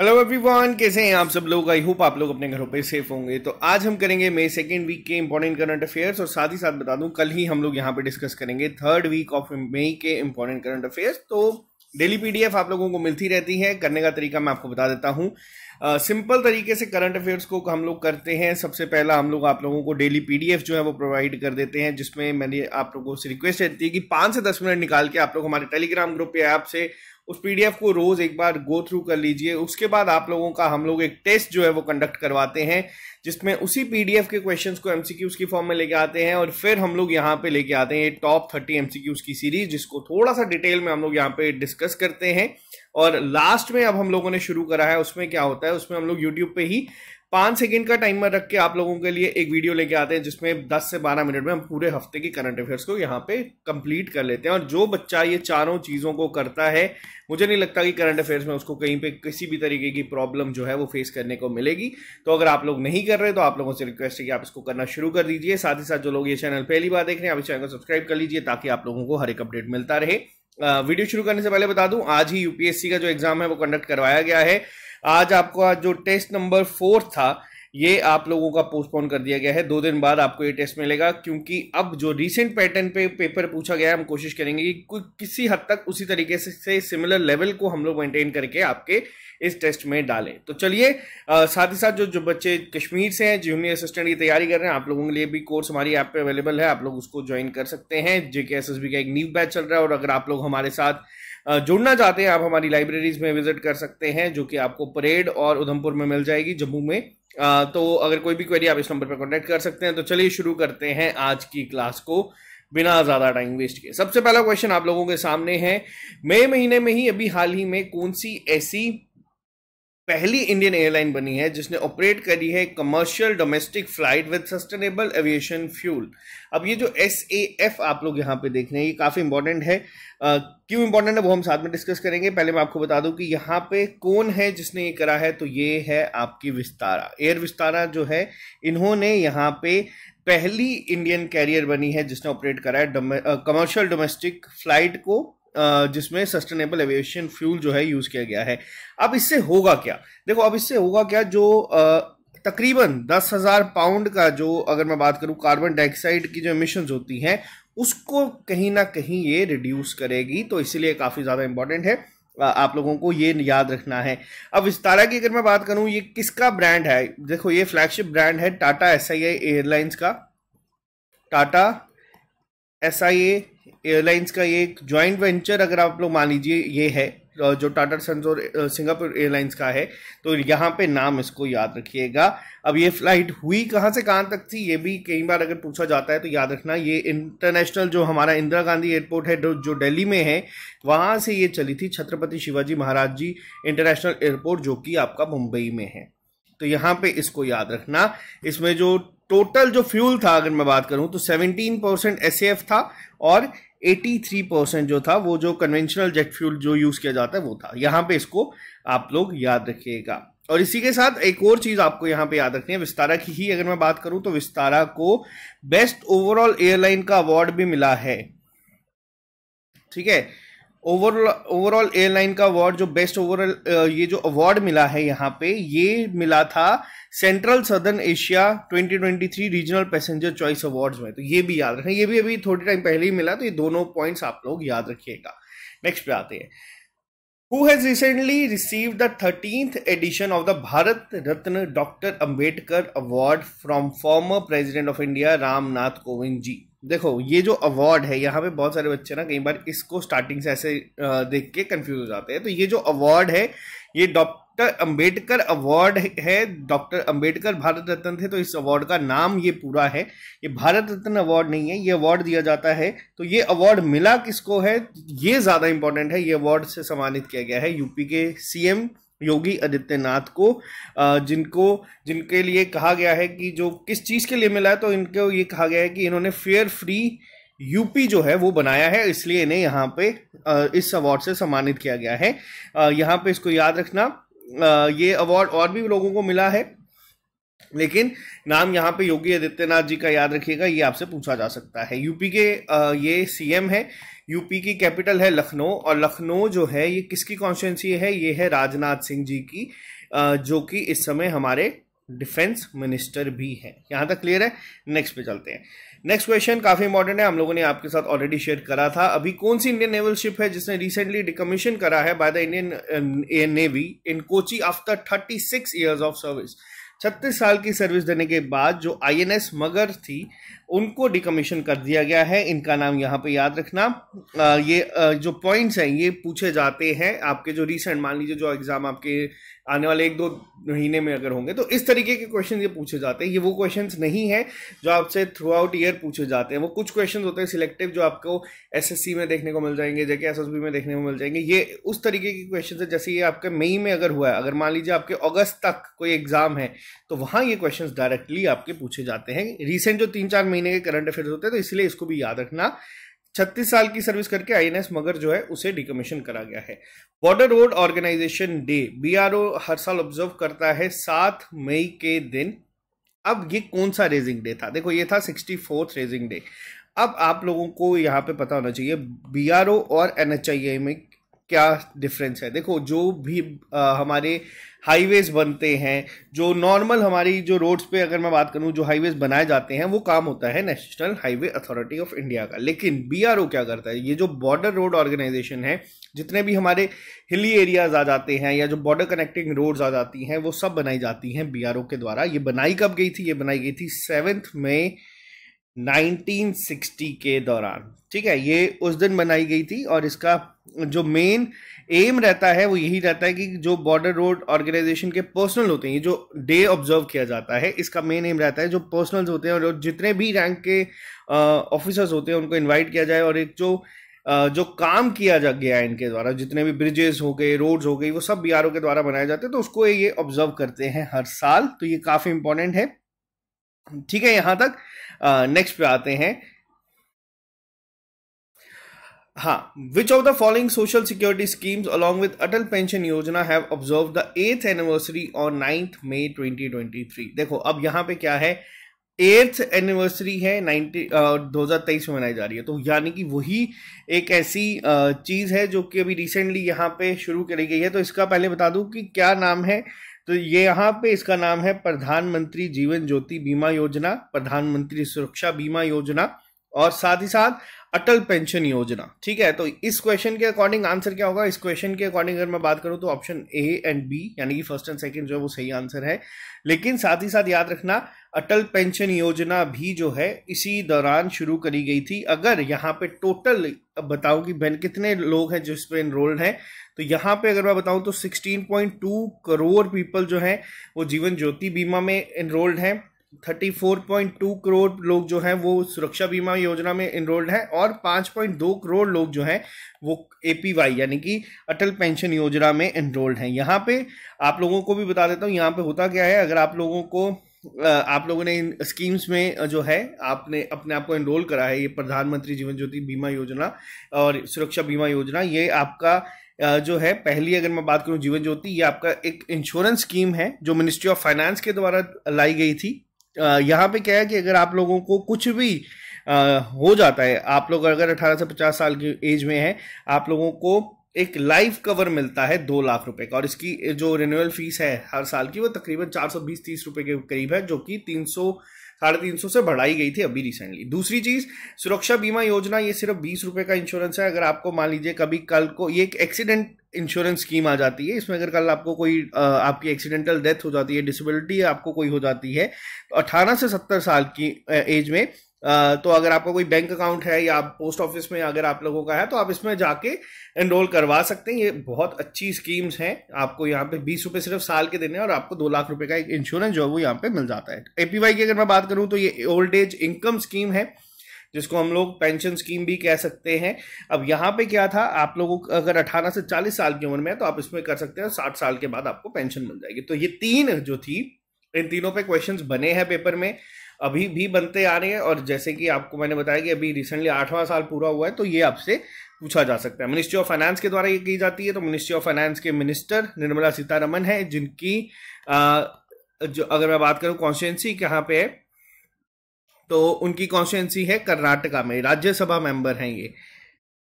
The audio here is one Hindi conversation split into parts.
हेलो एवरीवन, कैसे हैं आप सब लोग। आई होप आप लोग अपने घरों पे सेफ होंगे। तो आज हम करेंगे मई सेकेंड वीक के इंपॉर्टेंट करंट अफेयर्स, और साथ ही साथ बता दूं कल ही हम लोग यहां पे डिस्कस करेंगे थर्ड वीक ऑफ मई के इंपॉर्टेंट करंट अफेयर्स। तो डेली पीडीएफ आप लोगों को मिलती रहती है। करने का तरीका मैं आपको बता देता हूँ। सिंपल तरीके से करंट अफेयर्स को हम लोग करते हैं। सबसे पहला हम लोग आप लोगों को डेली पीडीएफ जो है वो प्रोवाइड कर देते हैं, जिसमें मैंने आप लोगों से रिक्वेस्ट रहती है कि 5 से 10 मिनट निकाल के आप लोग हमारे टेलीग्राम ग्रुप या ऐप से उस पीडीएफ को रोज एक बार गो थ्रू कर लीजिए। उसके बाद आप लोगों का हम लोग एक टेस्ट जो है वो कंडक्ट करवाते हैं, जिसमें उसी पीडीएफ के क्वेश्चंस को एमसीक्यूज की फॉर्म में लेके आते हैं, और फिर हम लोग यहाँ पे लेके आते हैं टॉप 30 एमसीक्यूज की सीरीज, जिसको थोड़ा सा डिटेल में हम लोग यहाँ पे डिस्कस करते हैं। और लास्ट में अब हम लोगों ने शुरू करा है, उसमें क्या होता है, उसमें हम लोग यूट्यूब पे ही 5 सेकेंड का टाइमर रख के आप लोगों के लिए एक वीडियो लेके आते हैं, जिसमें 10 से 12 मिनट में हम पूरे हफ्ते के करंट अफेयर्स को यहाँ पे कंप्लीट कर लेते हैं। और जो बच्चा ये चारों चीज़ों को करता है, मुझे नहीं लगता कि करंट अफेयर्स में उसको कहीं पे किसी भी तरीके की प्रॉब्लम जो है वो फेस करने को मिलेगी। तो अगर आप लोग नहीं कर रहे तो आप लोगों से रिक्वेस्ट है कि आप इसको करना शुरू कर दीजिए। साथ ही साथ जो लोग ये चैनल पहली बार देख रहे हैं, आप इस चैनल को सब्सक्राइब कर लीजिए ताकि आप लोगों को हर एक अपडेट मिलता रहे। वीडियो शुरू करने से पहले बता दूं, आज ही यूपीएससी का जो एग्जाम है वो कंडक्ट करवाया गया है। आज आपका जो टेस्ट नंबर 4 था, ये आप लोगों का पोस्टपोन कर दिया गया है। 2 दिन बाद आपको ये टेस्ट मिलेगा, क्योंकि अब जो रीसेंट पैटर्न पे पेपर पूछा गया है, हम कोशिश करेंगे कि किसी हद तक उसी तरीके से सिमिलर लेवल को हम लोग मेंटेन करके आपके इस टेस्ट में डालें। तो चलिए, साथ ही साथ जो बच्चे कश्मीर से हैं, जूनियर असिस्टेंट की तैयारी कर रहे हैं, आप लोगों के लिए भी कोर्स हमारी ऐप पे अवेलेबल है, आप लोग उसको ज्वाइन कर सकते हैं। JKSSB का एक न्यू बैच चल रहा है, और अगर आप लोग हमारे साथ जुड़ना चाहते हैं, आप हमारी लाइब्रेरीज में विजिट कर सकते हैं, जो कि आपको परेड और उधमपुर में मिल जाएगी, जम्मू में। तो अगर कोई भी क्वेरी आप इस नंबर पर कॉन्टैक्ट कर सकते हैं। तो चलिए शुरू करते हैं आज की क्लास को बिना ज़्यादा टाइम वेस्ट किए। सबसे पहला क्वेश्चन आप लोगों के सामने है, मई महीने में ही अभी हाल ही में कौन सी ऐसी पहली इंडियन एयरलाइन बनी है जिसने ऑपरेट करी है commercial domestic flight with sustainable aviation fuel. अब ये जो SAF आप लोग यहाँ पे देख रहे हैं, ये काफ़ी इंपॉर्टेंट है। क्यों इंपॉर्टेंट है वो हम साथ में डिस्कस करेंगे। पहले मैं आपको बता दूं कि यहाँ पे कौन है जिसने ये करा है, तो ये है आपकी विस्तारा एयर। विस्तारा जो है, इन्होंने यहाँ पे पहली इंडियन कैरियर बनी है जिसने ऑपरेट करा है कमर्शियल डोमेस्टिक फ्लाइट को, जिसमें सस्टेनेबल एविएशन फ्यूल जो है यूज़ किया गया है। अब इससे होगा क्या, देखो, अब इससे होगा क्या, जो तकरीबन 10,000 पाउंड का जो, अगर मैं बात करूं कार्बन डाइऑक्साइड की जो एमिशंस होती हैं, उसको कहीं ना कहीं ये रिड्यूस करेगी। तो इसलिए काफ़ी ज़्यादा इंपॉर्टेंट है, आप लोगों को ये याद रखना है। अब विस्तारा की अगर मैं बात करूँ, ये किसका ब्रांड है, देखो ये फ्लैगशिप ब्रांड है टाटा SIA एयरलाइंस का। टाटा SIA एयरलाइंस का ये एक जॉइंट वेंचर, अगर आप लोग मान लीजिए ये है, जो टाटा सन्स और सिंगापुर एयरलाइंस का है। तो यहाँ पे नाम इसको याद रखिएगा। अब ये फ्लाइट हुई कहाँ से कहाँ तक थी, ये भी कई बार अगर पूछा जाता है तो याद रखना। ये इंटरनेशनल जो हमारा इंदिरा गांधी एयरपोर्ट है जो दिल्ली में है, वहाँ से ये चली थी छत्रपति शिवाजी महाराज जी इंटरनेशनल एयरपोर्ट, जो कि आपका मुंबई में है। तो यहाँ पे इसको याद रखना। इसमें जो टोटल जो फ्यूल था, अगर मैं बात करूं तो 17% SAF था, और 83% जो था वो जो कन्वेंशनल जेट फ्यूल जो यूज़ किया जाता है वो था। यहाँ पे इसको आप लोग याद रखिएगा। और इसी के साथ एक और चीज़ आपको यहाँ पे याद रखनी है, विस्तारा की ही अगर मैं बात करूं तो विस्तारा को बेस्ट ओवरऑल एयरलाइन का अवार्ड भी मिला है। ठीक है, ओवरऑल एयरलाइन का अवार्ड जो बेस्ट ओवरऑल ये जो अवार्ड मिला है यहाँ पे, ये मिला था central southern Asia 2023 regional passenger choice awards में। तो ये भी याद रखें, ये भी अभी थोड़ी टाइम पहले ही मिला। तो ये दोनों पॉइंट्स आप लोग याद रखिएगा। नेक्स्ट पे आते हैं, Who has recently received the 13th edition of the Bharat Ratna Dr. Ambedkar Award from former President of India Ramnath Kovind ji. देखो ये जो अवार्ड है, यहाँ पे बहुत सारे बच्चे ना कई बार इसको स्टार्टिंग से ऐसे देख के कंफ्यूज हो जाते हैं। तो ये जो अवार्ड है, ये डॉक्टर अंबेडकर अवार्ड है। डॉक्टर अंबेडकर भारत रत्न थे, तो इस अवार्ड का नाम ये पूरा है। ये भारत रत्न अवार्ड नहीं है, ये अवार्ड दिया जाता है। तो ये अवार्ड मिला किसको है, ये ज़्यादा इंपॉर्टेंट है। ये अवार्ड से सम्मानित किया गया है यूपी के CM योगी आदित्यनाथ को, जिनके लिए कहा गया है कि जो किस चीज़ के लिए मिला है, तो इनको ये कहा गया है कि इन्होंने फेयर फ्री यूपी जो है वो बनाया है, इसलिए इन्हें यहाँ पे इस अवार्ड से सम्मानित किया गया है। यहाँ पे इसको याद रखना। ये अवार्ड और भी लोगों को मिला है, लेकिन नाम यहाँ पे योगी आदित्यनाथ जी का याद रखिएगा, ये आपसे पूछा जा सकता है। यूपी के ये सीएम है, यूपी की कैपिटल है लखनऊ, और लखनऊ जो है ये किसकी कॉन्स्टिट्यूंसी है, ये है राजनाथ सिंह जी की, जो कि इस समय हमारे डिफेंस मिनिस्टर भी है। यहाँ तक क्लियर है, नेक्स्ट पे चलते हैं। नेक्स्ट क्वेश्चन काफी इंपॉर्टेंट है, हम लोगों ने आपके साथ ऑलरेडी शेयर करा था। अभी कौन सी इंडियन नेवल शिप है जिसने रिसेंटली डिकमीशन करा है by the Indian navy in Kochi after 36 years of service. 36 साल की सर्विस देने के बाद जो आईएनएस मगर थी उनको डिकमीशन कर दिया गया है। इनका नाम यहाँ पे याद रखना। ये जो पॉइंट्स हैं ये पूछे जाते हैं आपके जो रिसेंट, मान लीजिए जो एग्जाम आपके आने वाले 1-2 महीने में अगर होंगे तो इस तरीके के क्वेश्चन ये पूछे जाते हैं। ये वो क्वेश्चंस नहीं है जो आपसे थ्रू आउट ईयर पूछे जाते हैं, वो कुछ क्वेश्चन होते हैं सिलेक्टिव जो आपको एसएससी में देखने को मिल जाएंगे, जेके एसएसबी में देखने को मिल जाएंगे। ये उस तरीके के क्वेश्चन है, जैसे ये आपके मई में अगर हुआ है, अगर मान लीजिए आपके अगस्त तक कोई एग्जाम है तो वहां ये क्वेश्चंस डायरेक्टली आपके पूछे जाते हैं। रिसेंट जो 3-4 महीने के करंट अफेयर्स होते हैं, तो इसलिए इसको भी याद रखना। 36 साल की सर्विस करके आईएनएस मगर जो है उसे डिकमीशन करा गया है। Border road organisation day BRO हर साल ऑब्जर्व करता है 7 मई के दिन। अब ये कौन सा रेजिंग डे था? देखो ये था 64वां रेजिंग डे। अब आप लोगों को यहाँ पे पता होना चाहिए बीआरओ और एनएचआईए में क्या डिफरेंस है। देखो जो भी हमारे हाईवेज बनते हैं, जो नॉर्मल हमारी जो रोड्स पे अगर मैं बात करूं जो हाईवेज बनाए जाते हैं, वो काम होता है national highway authority of India का। लेकिन बीआरओ क्या करता है, ये जो बॉर्डर रोड ऑर्गेनाइजेशन है, जितने भी हमारे हिली एरियाज आ जाते हैं या जो बॉर्डर कनेक्टिंग रोड्स आ जाती हैं, वो सब बनाई जाती हैं बीआरओ के द्वारा। ये बनाई कब गई थी? ये बनाई गई थी 7 मई 1960 के दौरान। ठीक है, ये उस दिन बनाई गई थी और इसका जो मेन एम रहता है वो यही रहता है कि जो बॉर्डर रोड ऑर्गेनाइजेशन के पर्सनल होते हैं, ये जो डे ऑब्जर्व किया जाता है इसका मेन एम रहता है जो पर्सनल्स होते हैं और जितने भी रैंक के ऑफिसर्स होते हैं उनको इनवाइट किया जाए और एक जो काम किया जा गया है इनके द्वारा, जितने भी ब्रिजेस हो गए, रोड्स हो गई, वो सब बीआरओ के द्वारा बनाए जाते हैं। तो उसको ये ऑब्जर्व करते हैं हर साल, तो ये काफी इंपॉर्टेंट है। ठीक है, यहां तक। नेक्स्ट पे आते हैं। हाँ, which of the following social security schemes along with Atal pension Yojana have observe the 8th anniversary on 9 May 2023। देखो अब यहाँ पे क्या है, 8th एनिवर्सरी है 2023 में मनाई जा रही है, तो यानी कि वही एक ऐसी चीज है जो कि अभी रिसेंटली यहाँ पे शुरू करी गई है। तो इसका पहले बता दूं कि क्या नाम है, तो ये यहाँ पे इसका नाम है प्रधानमंत्री जीवन ज्योति बीमा योजना, प्रधानमंत्री सुरक्षा बीमा योजना और साथ ही साथ अटल पेंशन योजना। ठीक है, तो इस क्वेश्चन के अकॉर्डिंग आंसर क्या होगा? इस क्वेश्चन के अकॉर्डिंग अगर मैं बात करूं तो ऑप्शन ए एंड बी, यानी कि फर्स्ट एंड सेकंड जो है वो सही आंसर है। लेकिन साथ ही साथ याद रखना अटल पेंशन योजना भी जो है इसी दौरान शुरू करी गई थी। अगर यहाँ पे टोटल बताऊं कि कितने लोग हैं जिस पे एनरोल्ड हैं, तो यहाँ पे अगर मैं बताऊं तो 16.2 करोड़ पीपल जो हैं वो जीवन ज्योति बीमा में एनरोल्ड हैं, 34.2 करोड़ लोग जो हैं वो सुरक्षा बीमा योजना में एनरोल्ड हैं और 5.2 करोड़ लोग जो हैं वो एपीवाई यानी कि अटल पेंशन योजना में एनरोल्ड हैं। यहाँ पे आप लोगों को भी बता देता हूँ यहाँ पे होता क्या है। अगर आप लोगों को आप लोगों ने इन स्कीम्स में जो है आपने अपने आप को एनरोल करा है, ये प्रधानमंत्री जीवन ज्योति बीमा योजना और सुरक्षा बीमा योजना, ये आपका जो है पहली अगर मैं बात करूँ जीवन ज्योति, ये आपका एक इंश्योरेंस स्कीम है जो मिनिस्ट्री ऑफ फाइनेंस के द्वारा लाई गई थी। यहाँ पे क्या है कि अगर आप लोगों को कुछ भी हो जाता है, आप लोग अगर 18 से 50 साल की एज में हैं, आप लोगों को एक लाइफ कवर मिलता है 2 लाख रुपए का और इसकी जो रिन्यूअल फीस है हर साल की वो तकरीबन 420-30 रुपए के करीब है, जो कि 300-350 से बढ़ाई गई थी अभी रिसेंटली। दूसरी चीज सुरक्षा बीमा योजना, ये सिर्फ 20 रुपए का इंश्योरेंस है। अगर आपको मान लीजिए कभी कल को ये एक एक्सीडेंट इंश्योरेंस स्कीम आ जाती है, इसमें अगर कल आपको कोई आपकी एक्सीडेंटल डेथ हो जाती है, डिसेबिलिटी आपको कोई हो जाती है, तो 18 से 70 साल की एज में तो अगर आपका कोई बैंक अकाउंट है या आप पोस्ट ऑफिस में अगर आप लोगों का है तो आप इसमें जाके एनरोल करवा सकते हैं। ये बहुत अच्छी स्कीम्स हैं। आपको यहाँ पे 20 रुपए सिर्फ साल के देने और आपको 2 लाख रुपए का एक इंश्योरेंस जो है वो यहाँ पे मिल जाता है। एपीवाई की अगर मैं बात करूँ तो ये ओल्ड एज इनकम स्कीम है, जिसको हम लोग पेंशन स्कीम भी कह सकते हैं। अब यहाँ पे क्या था, आप लोगों को अगर 18 से 40 साल की उम्र में है तो आप इसमें कर सकते हैं, 60 साल के बाद आपको पेंशन मिल जाएगी। तो ये तीन जो थी, इन तीनों पे क्वेश्चंस बने हैं पेपर में, अभी भी बनते आ रहे हैं और जैसे कि आपको मैंने बताया कि अभी रिसेंटली 8वां साल पूरा हुआ है तो ये आपसे पूछा जा सकता है। मिनिस्ट्री ऑफ फाइनेंस के द्वारा ये की जाती है, तो मिनिस्ट्री ऑफ फाइनेंस के मिनिस्टर निर्मला सीतारमन है, जिनकी जो अगर मैं बात करूं कॉन्स्टिट्यूंसी कहाँ पे है, तो उनकी कॉन्स्टिट्यूंसी है कर्नाटका में, राज्यसभा मेंबर हैं ये,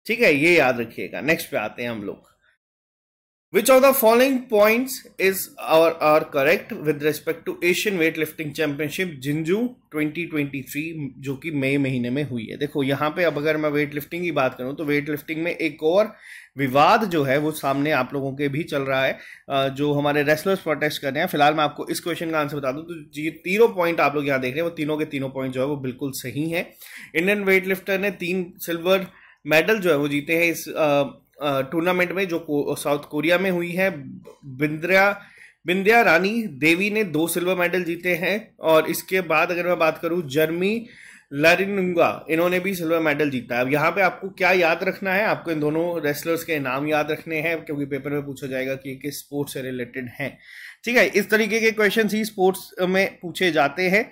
ठीक है, ये याद रखिएगा। नेक्स्ट पे आते हैं हम लोग। Which of the following points is or are correct with respect to Asian Weightlifting Championship जिंजू 2023 जो कि मई महीने में हुई है। देखो यहाँ पे अब अगर मैं वेट लिफ्टिंग की बात करूँ तो वेट लिफ्टिंग में एक और विवाद जो है वो सामने आप लोगों के भी चल रहा है, जो हमारे रेसलर्स प्रोटेस्ट कर रहे हैं। फिलहाल मैं आपको इस क्वेश्चन का आंसर बता दूँ तो ये तीनों पॉइंट आप लोग यहाँ देख रहे हैं, वो तीनों के तीनों पॉइंट जो है वो बिल्कुल सही है। इंडियन वेट लिफ्टर ने 3 सिल्वर मेडल जो है वो जीते हैं इस टूर्नामेंट में जो साउथ कोरिया में हुई है। बिंदिया रानी देवी ने 2 सिल्वर मेडल जीते हैं, और इसके बाद अगर मैं बात करूं जर्मी लरिनुंगा, इन्होंने भी सिल्वर मेडल जीता है। अब यहाँ पे आपको क्या याद रखना है, आपको इन दोनों रेसलर्स के नाम याद रखने हैं क्योंकि पेपर में पूछा जाएगा कि किस स्पोर्ट से रिलेटेड हैं, ठीक है। इस तरीके के क्वेश्चंस ही स्पोर्ट्स में पूछे जाते हैं,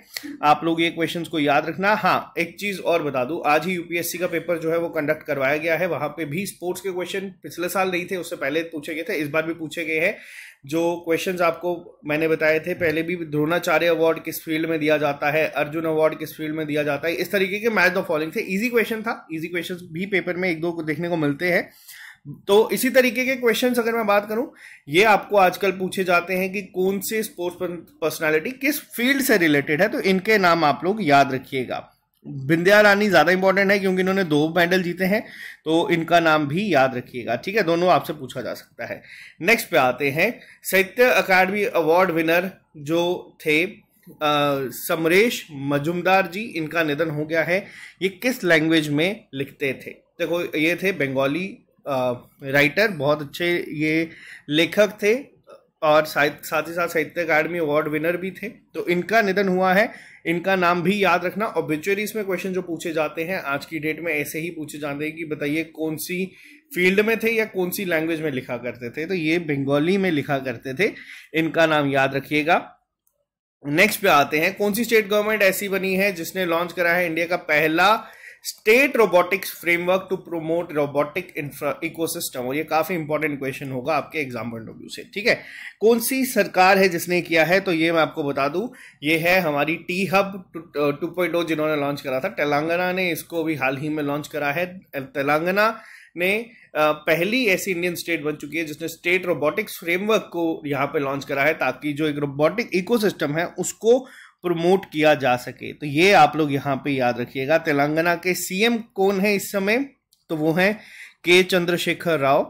आप लोग ये क्वेश्चंस को याद रखना। हाँ, एक चीज और बता दूं, आज ही यूपीएससी का पेपर जो है वो कंडक्ट करवाया गया है, वहां पे भी स्पोर्ट्स के क्वेश्चन पिछले साल नहीं थे, उससे पहले पूछे गए थे, इस बार भी पूछे गए हैं। जो क्वेश्चंस आपको मैंने बताए थे पहले भी, द्रोणाचार्य अवार्ड किस फील्ड में दिया जाता है, अर्जुन अवार्ड किस फील्ड में दिया जाता है, इस तरीके के मैच द फॉलोइंग थे। इजी क्वेश्चन था, इजी क्वेश्चन भी पेपर में एक दो को देखने को मिलते हैं। तो इसी तरीके के क्वेश्चंस अगर मैं बात करूं, ये आपको आजकल पूछे जाते हैं कि कौन से स्पोर्ट्स पर्सनालिटी किस फील्ड से रिलेटेड है, तो इनके नाम आप लोग याद रखिएगा। बिंदिया रानी ज्यादा इंपॉर्टेंट है क्योंकि इन्होंने 2 मेडल जीते हैं, तो इनका नाम भी याद रखिएगा, ठीक है, दोनों आपसे पूछा जा सकता है। नेक्स्ट पे आते हैं। साहित्य अकादमी अवार्ड विनर जो थे समरेश मजुमदार जी, इनका निधन हो गया है। ये किस लैंग्वेज में लिखते थे? देखो ये थे बंगाली राइटर, बहुत अच्छे ये लेखक थे और साथ ही साथ साहित्य अकादमी अवार्ड विनर भी थे, तो इनका निधन हुआ है, इनका नाम भी याद रखना। ऑब्ituaries में क्वेश्चन जो पूछे जाते हैं आज की डेट में ऐसे ही पूछे जाते हैं कि बताइए कौन सी फील्ड में थे या कौन सी लैंग्वेज में लिखा करते थे, तो ये बंगाली में लिखा करते थे, इनका नाम याद रखिएगा। नेक्स्ट पे आते हैं। कौन सी स्टेट गवर्नमेंट ऐसी बनी है जिसने लॉन्च करा है इंडिया का पहला state robotics framework to promote robotic infra ecosystem? और ये काफी इंपॉर्टेंट क्वेश्चन होगा आपके एग्जाम पॉइंट ऑफ व्यू से, ठीक है। कौन सी सरकार है जिसने किया है? तो ये मैं आपको बता दूं, ये है हमारी टी हब 2.0 जिन्होंने लॉन्च करा था। तेलंगाना ने इसको भी हाल ही में लॉन्च करा है। तेलंगाना ने पहली ऐसी इंडियन स्टेट बन चुकी है जिसने स्टेट रोबोटिक्स फ्रेमवर्क को यहाँ पे लॉन्च करा है, ताकि जो एक रोबोटिक इकोसिस्टम है उसको प्रमोट किया जा सके। तो ये आप लोग यहाँ पे याद रखिएगा। तेलंगाना के सीएम कौन है इस समय? तो वो हैं के चंद्रशेखर राव,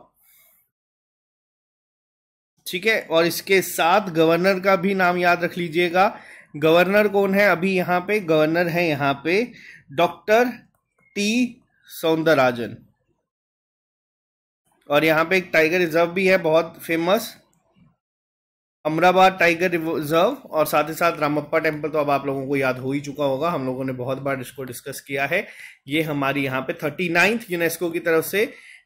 ठीक है। और इसके साथ गवर्नर का भी नाम याद रख लीजिएगा। गवर्नर कौन है अभी यहाँ पे? गवर्नर है यहाँ पे डॉक्टर टी सौंदरराजन। और यहाँ पे एक टाइगर रिजर्व भी है, बहुत फेमस, अमराबाद टाइगर रिजर्व। और साथ ही साथ रामप्पा टेम्पल तो अब आप लोगों को याद हो ही चुका होगा, हम लोगों ने बहुत बार इसको डिस्कस किया है। ये हमारी यहाँ पे 39th यूनेस्को की तरफ से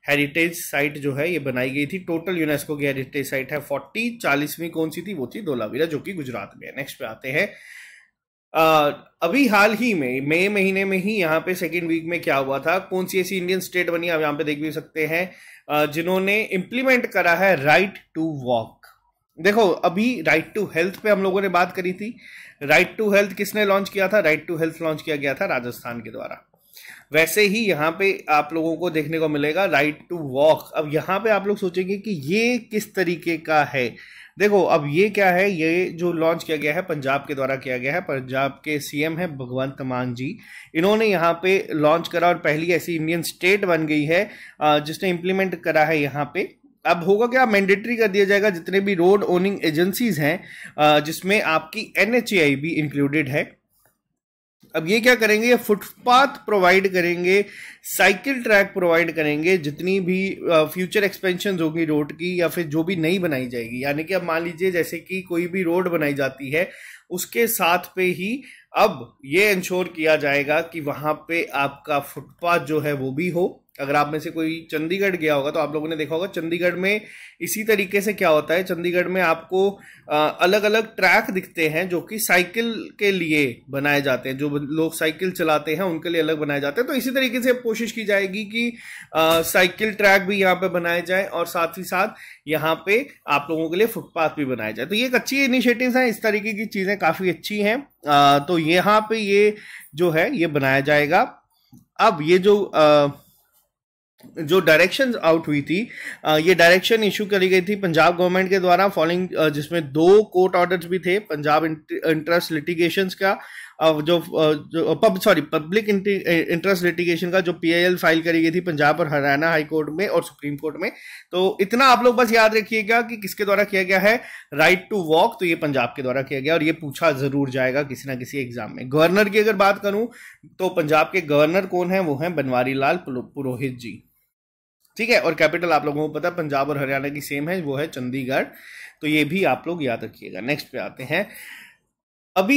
हेरिटेज साइट जो है ये बनाई गई थी। टोटल यूनेस्को की हेरिटेज साइट है 40। 40वीं कौन सी थी? वो थी धोलावीरा, जो कि गुजरात में है। नेक्स्ट पे आते हैं। अभी हाल ही में मई महीने में ही यहाँ पे सेकेंड वीक में क्या हुआ था? कौन सी ऐसी इंडियन स्टेट बनी, आप यहाँ पे देख भी सकते हैं, जिन्होंने इम्प्लीमेंट करा है राइट टू वॉक। देखो अभी राइट टू हेल्थ पे हम लोगों ने बात करी थी। राइट टू हेल्थ किसने लॉन्च किया था? राइट टू हेल्थ लॉन्च किया गया था राजस्थान के द्वारा। वैसे ही यहाँ पे आप लोगों को देखने को मिलेगा राइट टू वॉक। अब यहाँ पे आप लोग सोचेंगे कि ये किस तरीके का है? देखो अब ये क्या है, ये जो लॉन्च किया गया है पंजाब के द्वारा किया गया है। पंजाब के सीएम है भगवंत मान जी, इन्होंने यहाँ पे लॉन्च करा और पहली ऐसी इंडियन स्टेट बन गई है जिसने इम्प्लीमेंट करा है। यहाँ पे अब होगा क्या, मैंडेटरी कर दिया जाएगा जितने भी रोड ओनिंग एजेंसीज हैं, जिसमें आपकी एनएचएआई भी इंक्लूडेड है। अब ये क्या करेंगे, ये फुटपाथ प्रोवाइड करेंगे, साइकिल ट्रैक प्रोवाइड करेंगे, जितनी भी फ्यूचर एक्सपेंशन होगी रोड की या फिर जो भी नई बनाई जाएगी। यानी कि अब मान लीजिए जैसे कि कोई भी रोड बनाई जाती है उसके साथ पे ही अब ये इंश्योर किया जाएगा कि वहां पे आपका फुटपाथ जो है वो भी हो, अगर आप में से कोई चंडीगढ़ गया होगा तो आप लोगों ने देखा होगा चंडीगढ़ में इसी तरीके से क्या होता है, चंडीगढ़ में आपको अलग अलग ट्रैक दिखते हैं जो कि साइकिल के लिए बनाए जाते हैं, जो लोग साइकिल चलाते हैं उनके लिए अलग बनाए जाते हैं। तो इसी तरीके से कोशिश की जाएगी कि साइकिल ट्रैक भी यहाँ पे बनाए जाए और साथ ही साथ यहाँ पे आप लोगों के लिए फुटपाथ भी बनाए जाए। तो ये एक अच्छी इनिशिएटिव है, इस तरीके की चीज़ें काफ़ी अच्छी हैं। तो यहाँ पे ये जो है ये बनाया जाएगा। अब ये जो डायरेक्शंस आउट हुई थी, ये डायरेक्शन इशू करी गई थी पंजाब गवर्नमेंट के द्वारा फॉलोइंग, जिसमें दो कोर्ट ऑर्डर्स भी थे, पंजाब इंटरेस्ट लिटिगेशंस का पब्लिक इंटरेस्ट लिटिगेशन का जो PIL फाइल करी गई थी पंजाब और हरियाणा हाई कोर्ट में और सुप्रीम कोर्ट में। तो इतना आप लोग बस याद रखिएगा कि किसके द्वारा किया गया है, राइट टू वॉक, तो ये पंजाब के द्वारा किया गया और ये पूछा जरूर जाएगा किसी ना किसी एग्जाम में। गवर्नर की अगर बात करूं तो पंजाब के गवर्नर कौन है, वो है बनवारी लाल पुरोहित जी, ठीक है। और कैपिटल आप लोगों को पता है पंजाब और हरियाणा की सेम है, वो है चंडीगढ़, तो ये भी आप लोग याद रखिएगा। नेक्स्ट पे आते हैं। अभी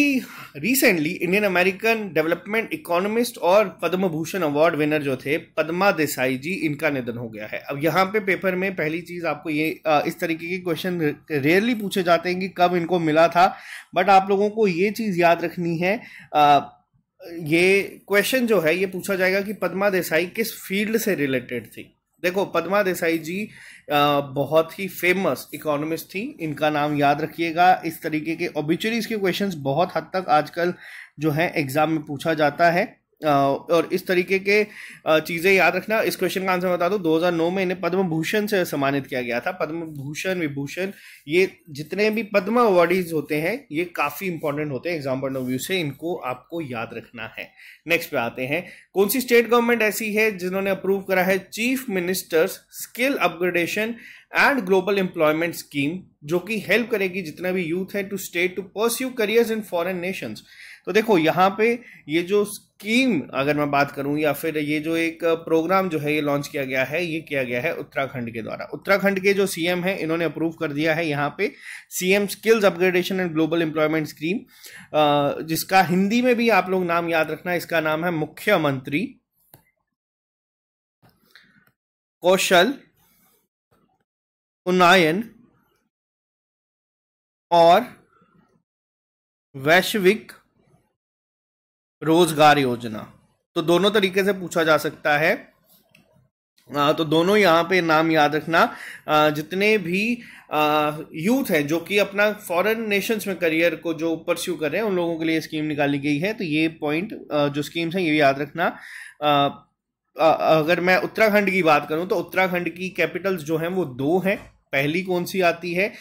recently Indian American development economist और पद्म भूषण अवार्ड विनर जो थे पद्मा देसाई जी, इनका निधन हो गया है। अब यहाँ पे पेपर में पहली चीज़ आपको ये इस तरीके के क्वेश्चन रेयरली पूछे जाते हैं कि कब इनको मिला था, बट आप लोगों को ये चीज़ याद रखनी है। ये क्वेश्चन जो है ये पूछा जाएगा कि पद्मा देसाई किस फील्ड से रिलेटेड थी। देखो पद्मा देसाई जी बहुत ही फेमस इकोनॉमिस्ट थी, इनका नाम याद रखिएगा। इस तरीके के ऑब्ituaries के क्वेश्चंस बहुत हद तक आजकल जो है एग्जाम में पूछा जाता है और इस तरीके के चीज़ें याद रखना। इस क्वेश्चन का आंसर बता दो, 2009 में इन्हें पद्म भूषण से सम्मानित किया गया था। पद्म भूषण, विभूषण, ये जितने भी पद्म अवार्डीज होते हैं ये काफ़ी इंपॉर्टेंट होते हैं एग्जाम पॉइंट ऑफ व्यू से, इनको आपको याद रखना है। नेक्स्ट पे आते हैं। कौन सी स्टेट गवर्नमेंट ऐसी है जिन्होंने अप्रूव करा है chief ministers skill upgradation and global employment scheme, जो कि हेल्प करेगी जितना भी यूथ है to state to pursue careers in foreign nations. तो देखो यहाँ पे ये जो स्कीम अगर मैं बात करूँ या फिर ये जो एक प्रोग्राम जो है ये लॉन्च किया गया है, ये किया गया है उत्तराखंड के द्वारा। उत्तराखंड के जो CM है इन्होंने अप्रूव कर दिया है यहाँ पे CM skills upgradation and global employment scheme, जिसका हिंदी में भी आप लोग नाम याद रखना, इसका नाम है मुख्यमंत्री कौशल उन्नयन और वैश्विक रोजगार योजना। तो दोनों तरीके से पूछा जा सकता है, तो दोनों यहाँ पे नाम याद रखना। जितने भी यूथ हैं जो कि अपना फॉरेन नेशंस में करियर को जो परस्यू कर रहे हैं उन लोगों के लिए स्कीम निकाली गई है। तो ये पॉइंट जो स्कीम्स हैं ये याद रखना। अगर मैं उत्तराखंड की बात करूं तो उत्तराखंड की कैपिटल्स जो हैं वो दो हैं। पहली कौन सी आती है,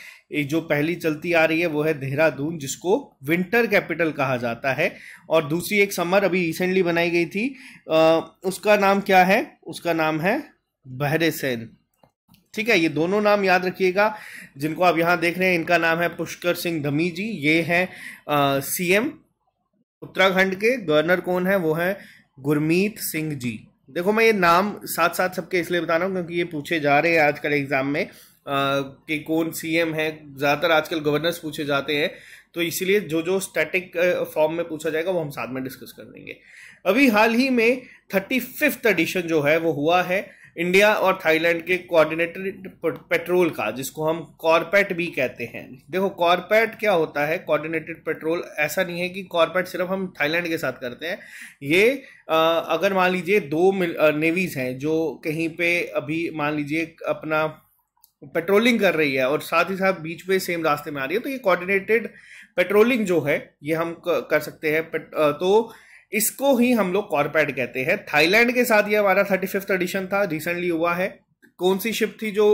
जो पहली चलती आ रही है वो है देहरादून, जिसको विंटर कैपिटल कहा जाता है, और दूसरी एक समर अभी रिसेंटली बनाई गई थी, उसका नाम क्या है, उसका नाम है बहरेसैन, ठीक है। ये दोनों नाम याद रखिएगा जिनको आप यहाँ देख रहे हैं, इनका नाम है पुष्कर सिंह धमी जी, ये है CM उत्तराखंड के। गवर्नर कौन है, वो है गुरमीत सिंह जी। देखो मैं ये नाम साथ साथ सबके इसलिए बता रहा हूँ क्योंकि ये पूछे जा रहे हैं आजकल एग्जाम में कि कौन CM है, ज़्यादातर आजकल गवर्नर्स पूछे जाते हैं, तो इसीलिए जो जो स्टैटिक फॉर्म में पूछा जाएगा वो हम साथ में डिस्कस कर देंगे। अभी हाल ही में 35वां एडिशन जो है वो हुआ है इंडिया और थाईलैंड के कोऑर्डिनेटेड पेट्रोल का, जिसको हम कॉर्पेट भी कहते हैं। देखो कॉर्पेट क्या होता है, कोऑर्डिनेटेड पेट्रोल, ऐसा नहीं है कि कॉर्पेट सिर्फ हम थाईलैंड के साथ करते हैं। ये अगर मान लीजिए दो नेवीज़ हैं जो कहीं पे अभी मान लीजिए अपना पेट्रोलिंग कर रही है और साथ ही साथ बीच पे सेम रास्ते में आ रही है, तो ये कोऑर्डिनेटेड पेट्रोलिंग जो है ये हम कर सकते हैं। तो इसको ही हम लोग कॉर्पेट कहते हैं। थाईलैंड के साथ ये हमारा 35वां एडिशन था, रिसेंटली हुआ है। कौन सी शिप थी जो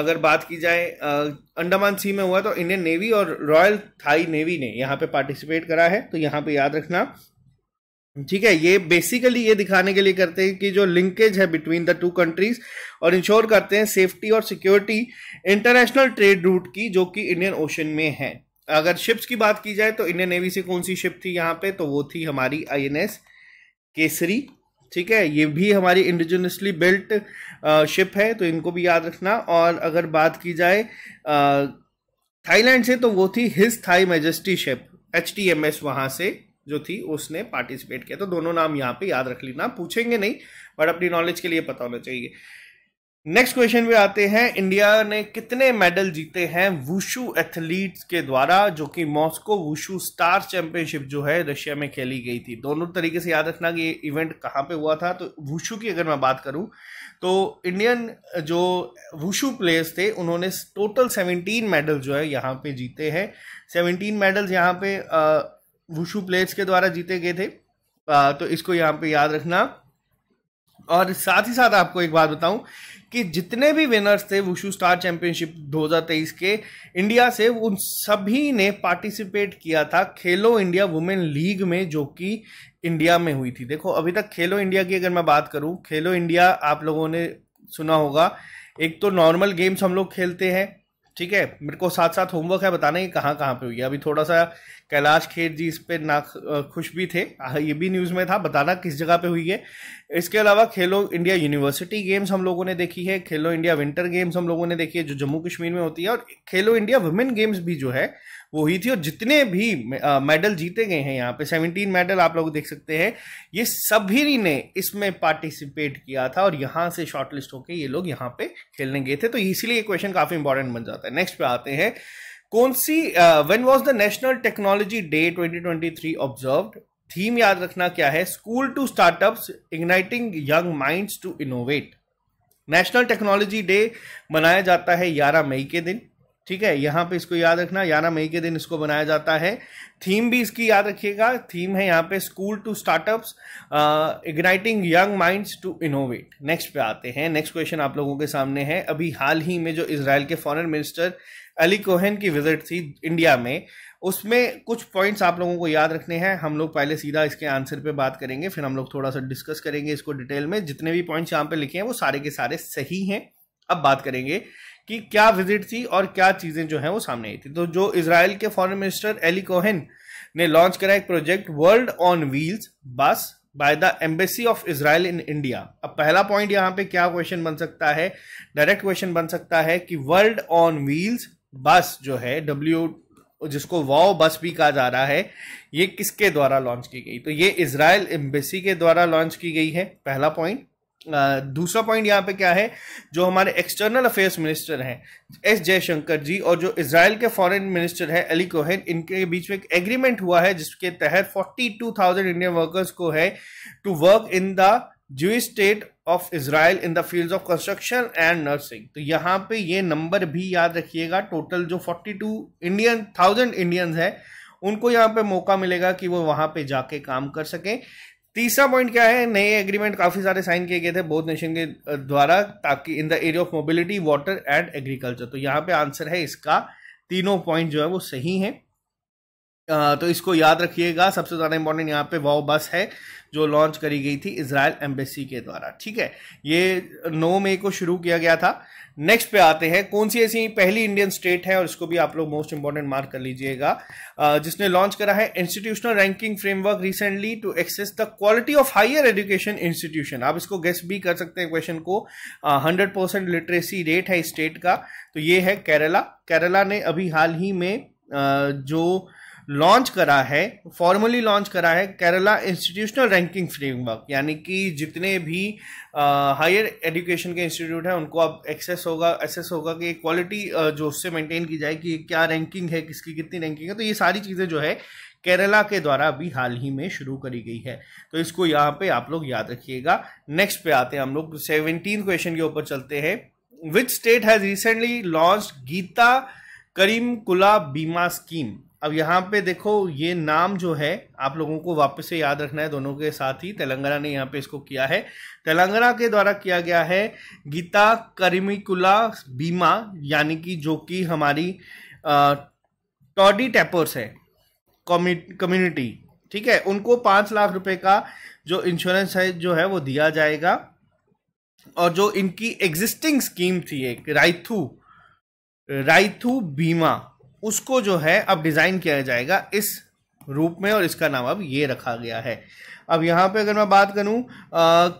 अगर बात की जाए अंडमान सी में हुआ, तो इंडियन नेवी और रॉयल थाई नेवी ने यहाँ पे पार्टिसिपेट करा है, तो यहाँ पे याद रखना, ठीक है। ये बेसिकली ये दिखाने के लिए करते हैं कि जो लिंकेज है बिटवीन द टू कंट्रीज और इंश्योर करते हैं सेफ्टी और सिक्योरिटी इंटरनेशनल ट्रेड रूट की जो कि इंडियन ओशन में है। अगर शिप्स की बात की जाए तो इंडियन नेवी से कौन सी शिप थी यहाँ पे, तो वो थी हमारी INS केसरी, ठीक है। ये भी हमारी इंडिजिनसली बिल्ट शिप है, तो इनको भी याद रखना। और अगर बात की जाए थाईलैंड से तो वो थी his Thai majesty ship HTMS, वहाँ से जो थी उसने पार्टिसिपेट किया। तो दोनों नाम यहाँ पे याद रख लेना, पूछेंगे नहीं बट अपनी नॉलेज के लिए पता होना चाहिए। नेक्स्ट क्वेश्चन पे आते हैं, इंडिया ने कितने मेडल जीते हैं वुशु एथलीट्स के द्वारा, जो कि मॉस्को वुशु स्टार चैंपियनशिप जो है रशिया में खेली गई थी। दोनों तरीके से याद रखना कि ये इवेंट कहाँ पे हुआ था। तो वुशु की अगर मैं बात करूँ तो इंडियन जो वुशु प्लेयर्स थे उन्होंने टोटल 17 मेडल जो है यहाँ पे जीते हैं। 17 मेडल्स यहाँ पे वुशु प्लेयर्स के द्वारा जीते गए थे, तो इसको यहाँ पे याद रखना। और साथ ही साथ आपको एक बात बताऊं कि जितने भी विनर्स थे वुशु स्टार चैंपियनशिप 2023 के इंडिया से, उन सभी ने पार्टिसिपेट किया था खेलो इंडिया वुमेन लीग में जो कि इंडिया में हुई थी। देखो अभी तक खेलो इंडिया की अगर मैं बात करूं, खेलो इंडिया आप लोगों ने सुना होगा, एक तो नॉर्मल गेम्स हम लोग खेलते हैं, ठीक है। मेरे को साथ साथ होमवर्क है बताना ये कहाँ कहाँ पे हुई है। अभी थोड़ा सा कैलाश खेर जी इस पे ना खुश भी थे, ये भी न्यूज़ में था, बताना किस जगह पे हुई है। इसके अलावा खेलो इंडिया यूनिवर्सिटी गेम्स हम लोगों ने देखी है, खेलो इंडिया विंटर गेम्स हम लोगों ने देखी है जो जम्मू कश्मीर में होती है, और खेलो इंडिया वुमेन गेम्स भी जो है वो ही थी। और जितने भी मेडल जीते गए हैं यहाँ पे 17 मेडल आप लोग देख सकते हैं, ये सभी ने इसमें पार्टिसिपेट किया था और यहाँ से शॉर्टलिस्ट होकर ये लोग यहाँ पे खेलने गए थे। तो इसीलिए ये क्वेश्चन काफी इंपॉर्टेंट बन जाता है। नेक्स्ट पे आते हैं, कौन सी when was the national technology day 2023 observed. Theme याद रखना क्या है, school to startups igniting young minds to innovate. National technology day मनाया जाता है 11 मई के दिन, ठीक है, यहाँ पे इसको याद रखना। 11 मई के दिन इसको बनाया जाता है। थीम भी इसकी याद रखिएगा, थीम है यहाँ पे school to startups igniting young minds to innovate. Next पे आते हैं, नेक्स्ट क्वेश्चन आप लोगों के सामने है। अभी हाल ही में जो इजराइल के फॉरेन मिनिस्टर एली कोहेन की विजिट थी इंडिया में, उसमें कुछ पॉइंट्स आप लोगों को याद रखने हैं। हम लोग पहले सीधा इसके आंसर पे बात करेंगे, फिर हम लोग थोड़ा सा डिस्कस करेंगे इसको डिटेल में। जितने भी पॉइंट्स यहाँ पे लिखे हैं वो सारे के सारे सही हैं। अब बात करेंगे कि क्या विजिट थी और क्या चीजें जो हैं वो सामने आई थी। तो जो इजराइल के फॉरेन मिनिस्टर एली कोहेन ने लॉन्च करा एक project world on wheels bus by the embassy of Israel in India. अब पहला पॉइंट यहाँ पे क्या क्वेश्चन बन सकता है, डायरेक्ट क्वेश्चन बन सकता है कि वर्ल्ड ऑन व्हील्स बस जो है डब्ल्यू जिसको वाओ बस भी कहा जा रहा है, ये किसके द्वारा लॉन्च की गई। तो ये इजराइल एम्बेसी के द्वारा लॉन्च की गई है, पहला पॉइंट। दूसरा पॉइंट यहाँ पे क्या है, जो हमारे एक्सटर्नल अफेयर्स मिनिस्टर हैं एस जयशंकर जी और जो इजराइल के फॉरेन मिनिस्टर हैं एली कोहेन, इनके बीच में एक एग्रीमेंट हुआ है जिसके तहत 42,000 इंडियन वर्कर्स को है to work in the Jewish state of Israel in the fields of construction and nursing. तो यहाँ पे ये नंबर भी याद रखिएगा, टोटल जो 42,000 इंडियंस है उनको यहाँ पे मौका मिलेगा कि वो वहाँ पे जाके काम कर सकें। तीसरा पॉइंट क्या है, नए एग्रीमेंट काफी सारे साइन किए गए थे बोथ नेशन के द्वारा, ताकि in the area of mobility water and agriculture. तो यहाँ पे आंसर है इसका, तीनों पॉइंट जो है वो सही है, तो इसको याद रखिएगा। सबसे ज्यादा इंपॉर्टेंट यहाँ पे वाओ बस है जो लॉन्च करी गई थी इजराइल एम्बेसी के द्वारा, ठीक है। ये 9 मई को शुरू किया गया था। नेक्स्ट पे आते हैं, कौन सी ऐसी पहली इंडियन स्टेट है, और इसको भी आप लोग मोस्ट इंपॉर्टेंट मार्क कर लीजिएगा, जिसने लॉन्च करा है institutional ranking framework recently to access the quality of higher education institution. आप इसको गेस भी कर सकते हैं क्वेश्चन को। 100% लिटरेसी रेट है इस स्टेट का, तो ये है केरला। केरला ने अभी हाल ही में जो लॉन्च करा है, फॉर्मली लॉन्च करा है केरला इंस्टीट्यूशनल रैंकिंग फ्रेमवर्क, यानी कि जितने भी हायर एजुकेशन के इंस्टीट्यूट हैं उनको अब एक्सेस होगा कि क्वालिटी जो उससे मेंटेन की जाए कि क्या रैंकिंग है, किसकी कितनी रैंकिंग है। तो ये सारी चीज़ें जो है केरला के द्वारा अभी हाल ही में शुरू करी गई है, तो इसको यहाँ पे आप लोग याद रखिएगा। नेक्स्ट पे आते हैं हम लोग 17 क्वेश्चन के ऊपर चलते हैं। Which state has recently launch गीता करीम कुला बीमा स्कीम। अब यहाँ पे देखो ये नाम जो है आप लोगों को वापस से याद रखना है दोनों के साथ ही। तेलंगाना ने यहाँ पे इसको किया है, तेलंगाना के द्वारा किया गया है गीता करीमिकुला बीमा, यानी कि जो कि हमारी टॉडी टैपर्स है कम्युनिटी, ठीक है, उनको 5 लाख रुपए का जो इंश्योरेंस है जो है वो दिया जाएगा। और जो इनकी एग्जिस्टिंग स्कीम थी एक राइथू बीमा, उसको जो है अब डिजाइन किया जाएगा इस रूप में और इसका नाम अब ये रखा गया है। अब यहाँ पे अगर मैं बात करूँ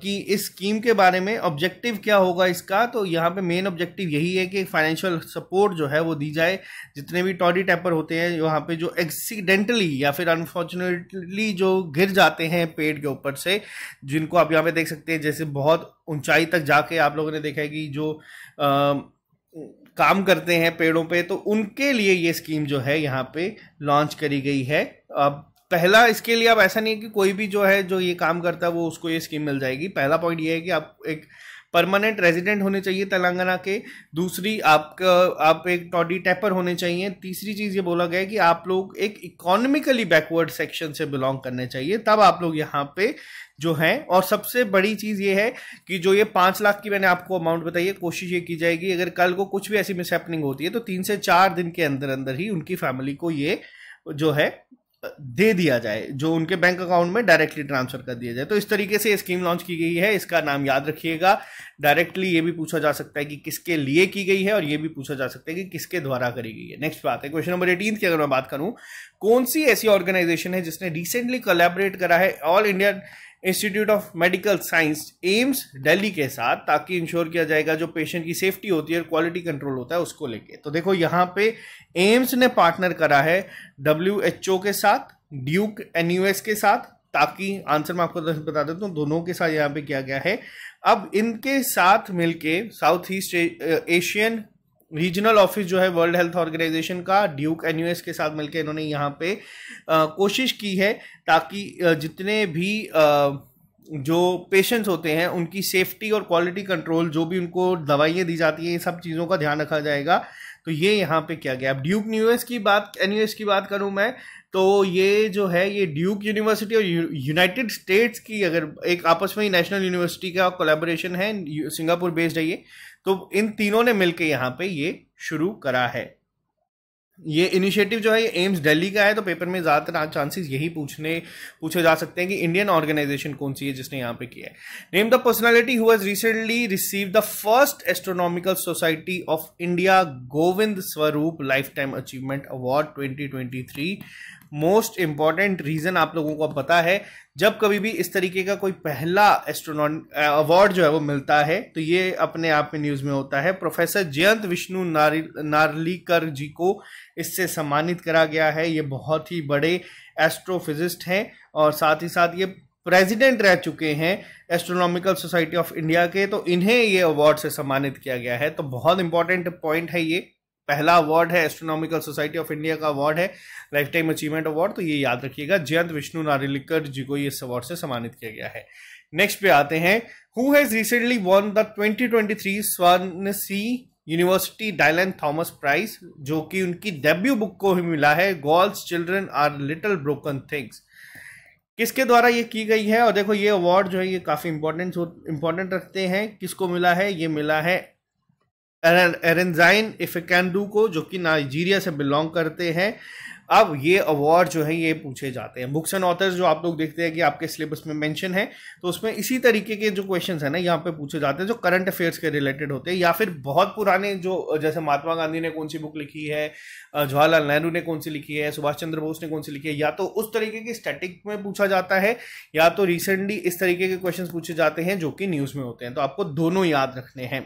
कि इस स्कीम के बारे में ऑब्जेक्टिव क्या होगा इसका, तो यहाँ पे मेन ऑब्जेक्टिव यही है कि फाइनेंशियल सपोर्ट जो है वो दी जाए जितने भी टॉडी टैपर होते हैं यहाँ पे जो एक्सीडेंटली या फिर अनफॉर्चुनेटली जो गिर जाते हैं पेड़ के ऊपर से, जिनको आप यहाँ पे देख सकते हैं जैसे बहुत ऊंचाई तक जाके आप लोगों ने देखा है कि जो काम करते हैं पेड़ों पे, तो उनके लिए ये स्कीम जो है यहाँ पे लॉन्च करी गई है। अब पहला इसके लिए अब ऐसा नहीं है कि कोई भी जो है जो ये काम करता है वो उसको ये स्कीम मिल जाएगी। पहला पॉइंट ये है कि आप एक परमानेंट रेजिडेंट होने चाहिए तेलंगाना के, दूसरी आपका आप एक टॉडी टैपर होने चाहिए, तीसरी चीज़ ये बोला गया है कि आप लोग एक इकोनॉमिकली बैकवर्ड सेक्शन से बिलोंग करने चाहिए, तब आप लोग यहाँ पे जो हैं। और सबसे बड़ी चीज़ ये है कि जो ये 5 लाख की मैंने आपको अमाउंट बताई है, कोशिश ये की जाएगी अगर कल को कुछ भी ऐसी मिसहैपनिंग होती है तो 3 से 4 दिन के अंदर अंदर ही उनकी फैमिली को ये जो है दे दिया जाए, जो उनके बैंक अकाउंट में डायरेक्टली ट्रांसफर कर दिया जाए। तो इस तरीके से स्कीम लॉन्च की गई है, इसका नाम याद रखिएगा। डायरेक्टली ये भी पूछा जा सकता है कि किसके लिए की गई है और ये भी पूछा जा सकता है कि किसके द्वारा करी गई है। नेक्स्ट बात है क्वेश्चन नंबर 18 की अगर मैं बात करूं, कौन सी ऐसी ऑर्गेनाइजेशन है जिसने रिसेंटली कोलैबोरेट करा है all India institute of medical science AIIMS Delhi के साथ, ताकि इंश्योर किया जाएगा जो पेशेंट की सेफ्टी होती है और क्वालिटी कंट्रोल होता है उसको लेके। तो देखो यहाँ पे एम्स ने पार्टनर करा है WHO के साथ, ड्यूक NUS के साथ, ताकि आंसर मैं आपको बता देता हूँ दोनों के साथ यहाँ पे किया गया है। अब इनके साथ मिलके south east Asian regional office जो है वर्ल्ड हेल्थ ऑर्गेनाइजेशन का ड्यूक NUS के साथ मिलकर इन्होंने यहाँ पे कोशिश की है ताकि जितने भी जो पेशेंट्स होते हैं उनकी सेफ्टी और क्वालिटी कंट्रोल, जो भी उनको दवाइयाँ दी जाती हैं, ये सब चीज़ों का ध्यान रखा जाएगा। तो ये यहाँ पे क्या गया। अब ड्यूक NUS की बात करूँ मैं, तो ये जो है ये ड्यूक यूनिवर्सिटी और यूनाइटेड स्टेट्स की अगर एक आपस में ही नेशनल यूनिवर्सिटी का कोलैबोरेशन है, सिंगापुर बेस्ड है ये, तो इन तीनों ने मिलकर यहाँ पे ये शुरू करा है। ये इनिशिएटिव जो है ये एम्स दिल्ली का है, तो पेपर में ज़्यादातर चांसेस यही पूछे जा सकते हैं कि इंडियन ऑर्गेनाइजेशन कौन सी है जिसने यहाँ पे किया है। Name the personality who has recently receive the first astronomical society of India Govind Swarup life time achievement award 2023। Most important reason आप लोगों को पता है, जब कभी भी इस तरीके का कोई पहला एस्ट्रोनॉट अवार्ड जो है वो मिलता है तो ये अपने आप में न्यूज़ में होता है। प्रोफेसर जयंत विष्णु नार्लीकर जी को इससे सम्मानित करा गया है। ये बहुत ही बड़े एस्ट्रोफिजिस्ट हैं और साथ ही साथ ये प्रेसिडेंट रह चुके हैं एस्ट्रोनॉमिकल सोसाइटी ऑफ इंडिया के, तो इन्हें ये अवार्ड से सम्मानित किया गया है। तो बहुत इंपॉर्टेंट पॉइंट है, ये पहला अवार्ड है, एस्ट्रोनॉमिकल सोसाइटी ऑफ इंडिया का अवार्ड है, लाइफ टाइम अचीवमेंट अवार्ड, तो ये याद रखिएगा। जयंत विष्णु नार्लिकर जी को ये इस अवार्ड से सम्मानित किया गया है। नेक्स्ट पे आते हैं, who has recently won the 2023 Swansea university Dylan Thomas prize, जो कि उनकी डेब्यू बुक को ही मिला है, God's children are little broken things, किसके द्वारा ये की गई है। और देखो ये अवार्ड जो है ये काफ़ी इंपॉर्टेंट रखते हैं। किसको मिला है, ये मिला है एरेंजाइन इफेकैंडू को, जो कि नाइजीरिया से बिलोंग करते हैं। अब ये अवार्ड जो है ये पूछे जाते हैं। बुक्स एंड ऑथर्स जो आप लोग देखते हैं कि आपके सिलेबस में मेंशन है, तो उसमें इसी तरीके के जो क्वेश्चंस है ना यहाँ पे पूछे जाते हैं, जो करंट अफेयर्स के रिलेटेड होते हैं, या फिर बहुत पुराने जो, जैसे महात्मा गांधी ने कौन सी बुक लिखी है, जवाहरलाल नेहरू ने कौन सी लिखी है, सुभाष चंद्र बोस ने कौन सी लिखी है, या तो उस तरीके की स्टैटिक में पूछा जाता है, या तो रिसेंटली इस तरीके के क्वेश्चन पूछे जाते हैं जो कि न्यूज़ में होते हैं। तो आपको दोनों याद रखने हैं।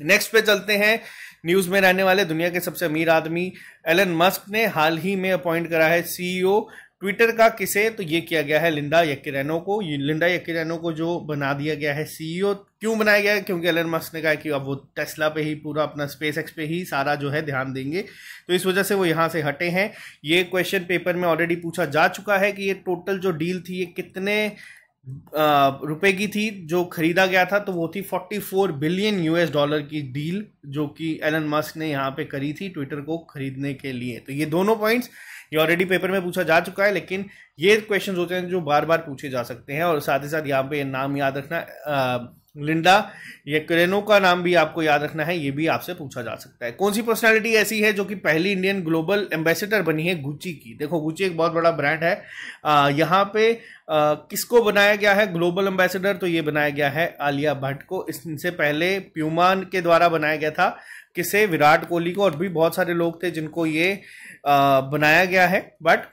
नेक्स्ट पे चलते हैं, न्यूज़ में रहने वाले दुनिया के सबसे अमीर आदमी एलन मस्क ने हाल ही में अपॉइंट करा है CEO ट्विटर का, किसे, तो ये किया गया है लिंडा यैक्किरिनो को। लिंडा यैक्किरिनो को जो बना दिया गया है CEO, क्यों बनाया गया है, क्योंकि एलन मस्क ने कहा कि अब वो टेस्ला पे ही पूरा अपना SpaceX पे ही सारा जो है ध्यान देंगे, तो इस वजह से वो यहाँ से हटे हैं। ये क्वेश्चन पेपर में ऑलरेडी पूछा जा चुका है कि ये टोटल जो डील थी ये कितने रुपए की थी, जो खरीदा गया था, तो वो थी $44 बिलियन की डील जो कि एलन मस्क ने यहाँ पे करी थी ट्विटर को खरीदने के लिए। तो ये दोनों पॉइंट्स ये ऑलरेडी पेपर में पूछा जा चुका है, लेकिन ये क्वेश्चंस होते हैं जो बार बार पूछे जा सकते हैं। और साथ ही साथ यहाँ पे नाम याद रखना, लिंडा यैक्किरिनो का नाम भी आपको याद रखना है, ये भी आपसे पूछा जा सकता है। कौन सी पर्सनालिटी ऐसी है जो कि पहली इंडियन ग्लोबल एम्बेसडर बनी है गुची की। देखो गुची एक बहुत बड़ा ब्रांड है, यहाँ पे किसको बनाया गया है ग्लोबल एम्बेसडर, तो ये बनाया गया है आलिया भट्ट को। इससे पहले प्यूमा के द्वारा बनाया गया था, किसे, विराट कोहली को, और भी बहुत सारे लोग थे जिनको ये बनाया गया है, बट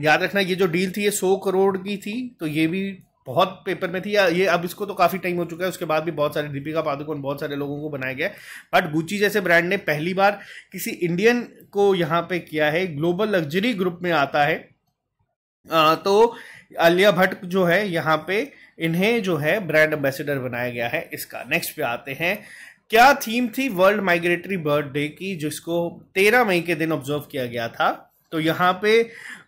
याद रखना ये जो डील थी ये 100 करोड़ की थी, तो ये भी बहुत पेपर में थी, या ये अब इसको तो काफ़ी टाइम हो चुका है, उसके बाद भी बहुत सारे दीपिका पादुकोण बहुत सारे लोगों को बनाया गया है, बट गुची जैसे ब्रांड ने पहली बार किसी इंडियन को यहाँ पे किया है, ग्लोबल लग्जरी ग्रुप में आता है। तो आलिया भट्ट जो है यहाँ पे इन्हें जो है ब्रांड एम्बेसडर बनाया गया है इसका। नेक्स्ट पे आते हैं, क्या थीम थी वर्ल्ड माइग्रेटरी बर्ड डे की, जिसको 13 मई के दिन ऑब्जर्व किया गया था। तो यहाँ पे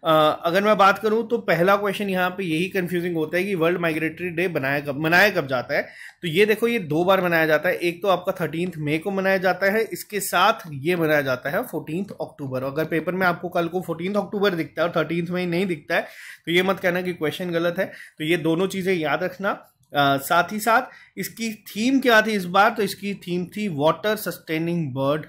अगर मैं बात करूँ तो पहला क्वेश्चन यहाँ पे यही कंफ्यूजिंग होता है कि वर्ल्ड माइग्रेटरी डे मनाया कब जाता है। तो ये देखो ये 2 बार मनाया जाता है, एक तो आपका 13 मई को मनाया जाता है, इसके साथ ये मनाया जाता है 14 अक्टूबर। अगर पेपर में आपको कल को 14 अक्टूबर दिखता है और 13 मई नहीं दिखता है तो ये मत कहना कि क्वेश्चन गलत है। तो ये दोनों चीज़ें याद रखना। साथ ही साथ इसकी थीम क्या थी इस बार, तो इसकी थीम थी water sustaining bird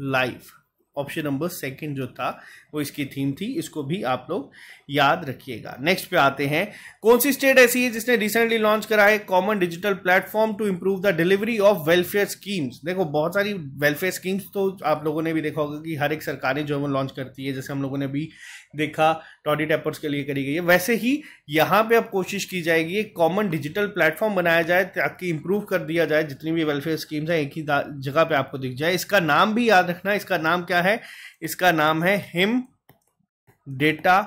life, option number 2 जो था वो इसकी थीम थी, इसको भी आप लोग याद रखिएगा। नेक्स्ट पे आते हैं, कौन सी स्टेट ऐसी है जिसने रिसेंटली लॉन्च करा है common digital platform to improve the delivery of welfare schemes. देखो बहुत सारी वेलफेयर स्कीम्स तो आप लोगों ने भी देखा होगा कि हर एक सरकारें जो है वो लॉन्च करती है, जैसे हम लोगों ने भी देखा टॉडी टैपर्स के लिए करी गई है, वैसे ही यहाँ पे अब कोशिश की जाएगी एक कॉमन डिजिटल प्लेटफॉर्म बनाया जाए ताकि इंप्रूव कर दिया जाए, जितनी भी वेलफेयर स्कीम्स हैं एक ही जगह पे आपको दिख जाए। इसका नाम भी याद रखना, इसका नाम क्या है, इसका नाम है हिम डेटा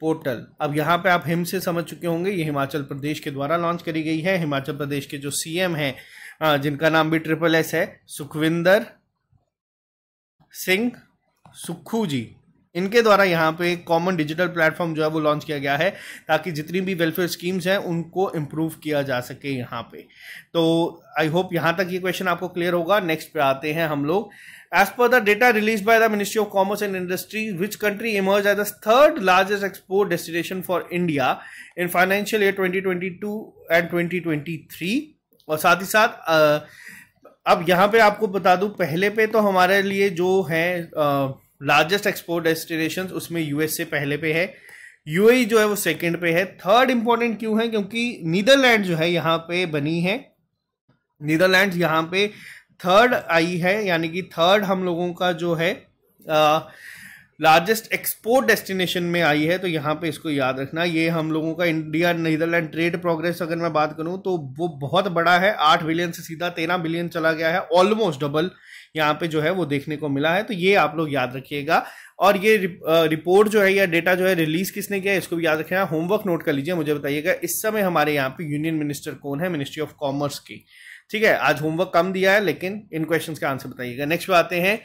पोर्टल। अब यहाँ पे आप हिम से समझ चुके होंगे ये हिमाचल प्रदेश के द्वारा लॉन्च करी गई है। हिमाचल प्रदेश के जो सीएम हैं जिनका नाम भी ट्रिपल एस है, सुखविंदर सिंह सुक्खू जी, इनके द्वारा यहाँ पे कॉमन डिजिटल प्लेटफॉर्म जो है वो लॉन्च किया गया है ताकि जितनी भी वेलफेयर स्कीम्स हैं उनको इम्प्रूव किया जा सके यहाँ पे। तो आई होप यहाँ तक ये क्वेश्चन आपको क्लियर होगा। नेक्स्ट पे आते हैं हम लोग, as per the data release by the ministry of commerce and industry, which country emerge as the 3rd largest export destination for India in financial year 2022 and 2023। और साथ ही साथ अब यहाँ पे आपको बता दूँ, पहले पे तो हमारे लिए जो है लार्जेस्ट एक्सपोर्ट डेस्टिनेशंस उसमें यूएसए पहले पे है, यूएई जो है वो 2nd पे है। 3rd इंपॉर्टेंट क्यों है, क्योंकि नीदरलैंड जो है यहाँ पे बनी है, नीदरलैंड यहाँ पे 3rd आई है, यानी कि 3rd हम लोगों का जो है लार्जेस्ट एक्सपोर्ट डेस्टिनेशन में आई है। तो यहाँ पे इसको याद रखना, ये हम लोगों का इंडिया नीदरलैंड ट्रेड प्रोग्रेस अगर मैं बात करूँ तो वो बहुत बड़ा है, 8 बिलियन से सीधा 13 बिलियन चला गया है, ऑलमोस्ट डबल यहाँ पे जो है वो देखने को मिला है। तो ये आप लोग याद रखिएगा। और ये रिपोर्ट जो है या डेटा जो है रिलीज किसने किया इसको भी याद रखना, होमवर्क नोट कर लीजिए, मुझे बताइएगा इस समय हमारे यहाँ पे यूनियन मिनिस्टर कौन है मिनिस्ट्री ऑफ कॉमर्स की। ठीक है, आज होमवर्क कम दिया है लेकिन इन क्वेश्चन का आंसर बताइएगा। नेक्स्ट आते हैं,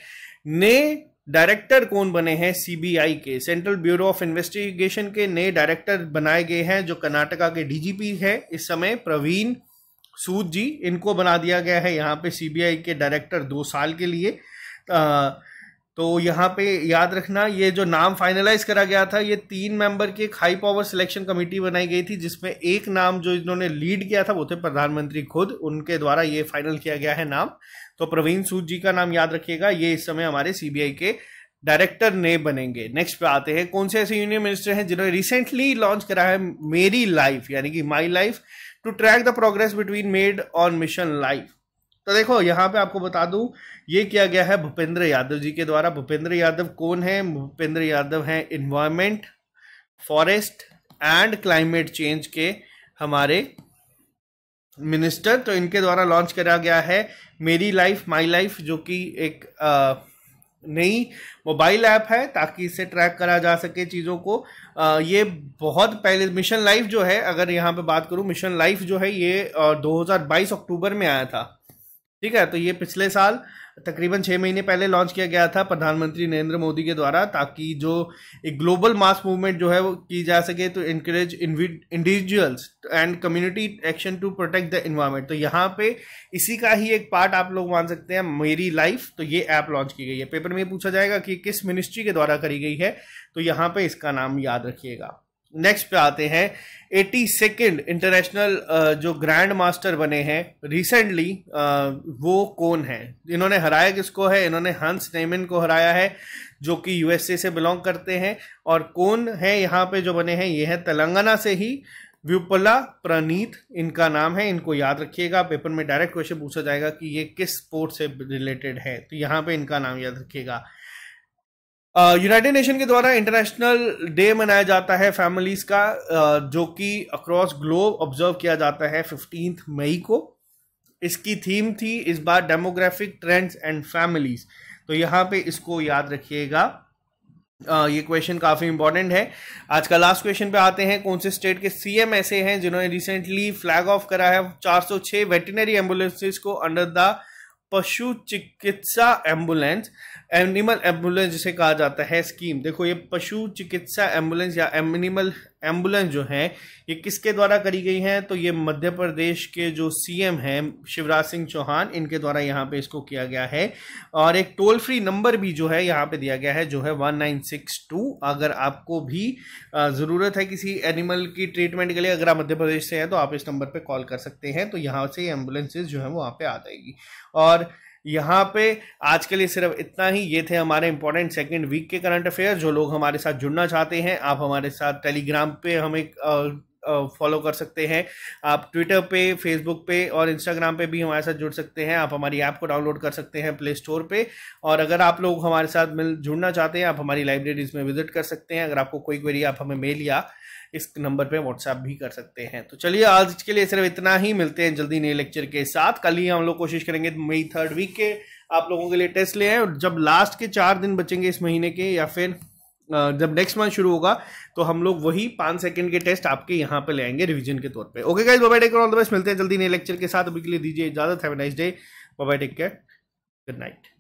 नए डायरेक्टर कौन बने हैं सीबीआई के, सेंट्रल ब्यूरो ऑफ इन्वेस्टिगेशन के नए डायरेक्टर बनाए गए हैं, जो कर्नाटका के डीजीपी है इस समय प्रवीण सूद जी, इनको बना दिया गया है यहाँ पे सीबीआई के डायरेक्टर 2 साल के लिए। तो यहाँ पे याद रखना ये जो नाम फाइनलाइज करा गया था ये 3 मेंबर की एक हाई पावर सिलेक्शन कमेटी बनाई गई थी, जिसमें एक नाम जो इन्होंने लीड किया था वो थे प्रधानमंत्री खुद, उनके द्वारा ये फाइनल किया गया है नाम। तो प्रवीण सूद जी का नाम याद रखिएगा, ये इस समय हमारे सीबीआई के डायरेक्टर ने बनेंगे। नेक्स्ट पे आते हैं, कौन से ऐसे यूनियन मिनिस्टर हैं जिन्होंने रिसेंटली लॉन्च करा है मेरी लाइफ यानी कि my life to track the progress between made on mission life. तो देखो यहाँ पे आपको बता दूं ये किया गया है भूपेंद्र यादव जी के द्वारा। भूपेंद्र यादव कौन है, भूपेंद्र यादव हैं environment forest and climate change के हमारे मिनिस्टर। तो इनके द्वारा लॉन्च करा गया है मेरी लाइफ माई लाइफ, जो कि एक नई मोबाइल ऐप है ताकि इससे ट्रैक करा जा सके चीज़ों को। ये बहुत पहले मिशन लाइफ जो है, अगर यहाँ पे बात करूँ मिशन लाइफ जो है ये 2022 अक्टूबर में आया था। ठीक है, तो ये पिछले साल तकरीबन 6 महीने पहले लॉन्च किया गया था प्रधानमंत्री नरेंद्र मोदी के द्वारा, ताकि जो एक ग्लोबल मास मूवमेंट जो है वो की जा सके तो encourage individuals and community action to protect the environment. तो यहाँ पे इसी का ही एक पार्ट आप लोग मान सकते हैं मेरी लाइफ। तो ये ऐप लॉन्च की गई है, पेपर में पूछा जाएगा कि किस मिनिस्ट्री के द्वारा करी गई है, तो यहाँ पे इसका नाम याद रखिएगा। नेक्स्ट पे आते हैं, 82nd इंटरनेशनल जो ग्रैंड मास्टर बने हैं रिसेंटली वो कौन है, इन्होंने हराया किसको है, इन्होंने हंस नेमन को हराया है जो कि यूएसए से बिलोंग करते हैं। और कौन है यहाँ पे जो बने हैं, ये है तेलंगाना से ही व्युपला प्रणीत इनका नाम है, इनको याद रखिएगा। पेपर में डायरेक्ट क्वेश्चन पूछा जाएगा कि ये किस स्पोर्ट से रिलेटेड है, तो यहाँ पे इनका नाम याद रखिएगा। यूनाइटेड नेशन के द्वारा इंटरनेशनल डे मनाया जाता है फैमिलीज का, जो कि अक्रॉस ग्लोब ऑब्जर्व किया जाता है 15 मई को। इसकी थीम थी इस बार डेमोग्राफिक ट्रेंड्स एंड फैमिलीज, तो यहाँ पे इसको याद रखिएगा। ये क्वेश्चन काफ़ी इंपॉर्टेंट है। आज का लास्ट क्वेश्चन पे आते हैं। कौन से स्टेट के सीएम ऐसे हैं जिन्होंने रिसेंटली फ्लैग ऑफ करा है 406 वेटनरी एम्बुलेंसेज को अंडर द पशु चिकित्सा एम्बुलेंस, एनिमल एम्बुलेंस जिसे कहा जाता है स्कीम। देखो ये पशु चिकित्सा एम्बुलेंस या एनिमल एम्बुलेंस जो है ये किसके द्वारा करी गई है, तो ये मध्य प्रदेश के जो सीएम हैं शिवराज सिंह चौहान, इनके द्वारा यहाँ पे इसको किया गया है। और एक टोल फ्री नंबर भी जो है यहाँ पे दिया गया है जो है 1962। अगर आपको भी ज़रूरत है किसी एनिमल की ट्रीटमेंट के लिए, अगर आप मध्य प्रदेश से हैं तो आप इस नंबर पर कॉल कर सकते हैं, तो यहाँ से एम्बुलेंसेज जो है वहाँ पर आ जाएगी। और यहाँ पे आज के लिए सिर्फ इतना ही। ये थे हमारे इंपॉर्टेंट सेकंड वीक के करंट अफेयर। जो लोग हमारे साथ जुड़ना चाहते हैं, आप हमारे साथ टेलीग्राम पे हमें फॉलो कर सकते हैं, आप ट्विटर पे, फेसबुक पे और इंस्टाग्राम पे भी हमारे साथ जुड़ सकते हैं। आप हमारी ऐप को डाउनलोड कर सकते हैं प्ले स्टोर पे। और अगर आप लोग हमारे साथ जुड़ना चाहते हैं, आप हमारी लाइब्रेरीज में विजिट कर सकते हैं। अगर आपको कोई क्वेरी, आप हमें मेल या इस नंबर पे व्हाट्सएप भी कर सकते हैं। तो चलिए आज के लिए सिर्फ इतना ही। मिलते हैं जल्दी नए लेक्चर के साथ। कल ही हम लोग कोशिश करेंगे मई 3rd वीक के आप लोगों के लिए टेस्ट ले आए। और जब लास्ट के 4 दिन बचेंगे इस महीने के, या फिर जब नेक्स्ट मंथ शुरू होगा, तो हम लोग वही 5 सेकंड के टेस्ट आपके यहाँ पे ले आएंगे रिविजन के तौर पे। Okay guys, bye bye, take care, all the best. मिलते हैं जल्दी नए लेक्चर के साथ। अभी के लिए दीजिए इजाजत। Have a nice day, bye bye, take care, good night.